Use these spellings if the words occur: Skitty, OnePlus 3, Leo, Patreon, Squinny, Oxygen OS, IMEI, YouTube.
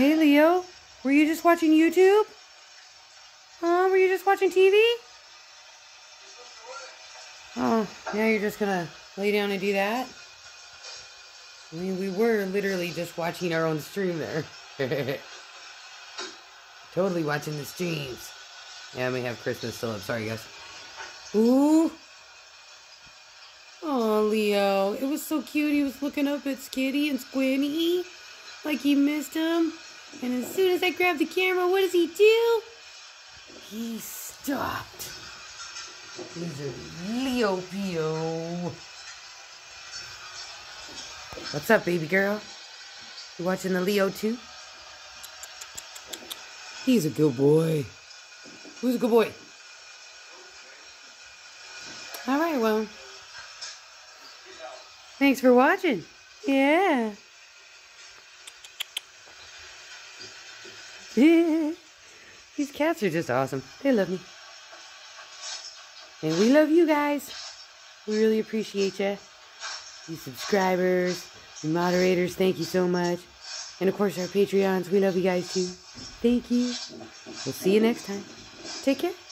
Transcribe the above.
Hey, Leo, were you just watching YouTube? Were you just watching TV? Oh, now you're just gonna lay down and do that? I mean, we were literally just watching our own stream there. Totally watching the streams. Yeah, I may have Christmas still up. Sorry, guys. Ooh. Aw, Leo. It was so cute. He was looking up at Skitty and Squinny like he missed him. And as soon as I grabbed the camera, what does he do? He stopped. He's a Leo-pio. What's up, baby girl? You watching the Leo too? He's a good boy. Who's a good boy? Alright, well. Thanks for watching. Yeah. Yeah. These cats are just awesome. They love me. And we love you guys. We really appreciate you. You subscribers, you moderators, thank you so much. And of course, our Patreons, we love you guys too. Thank you. We'll see you next time. Take care.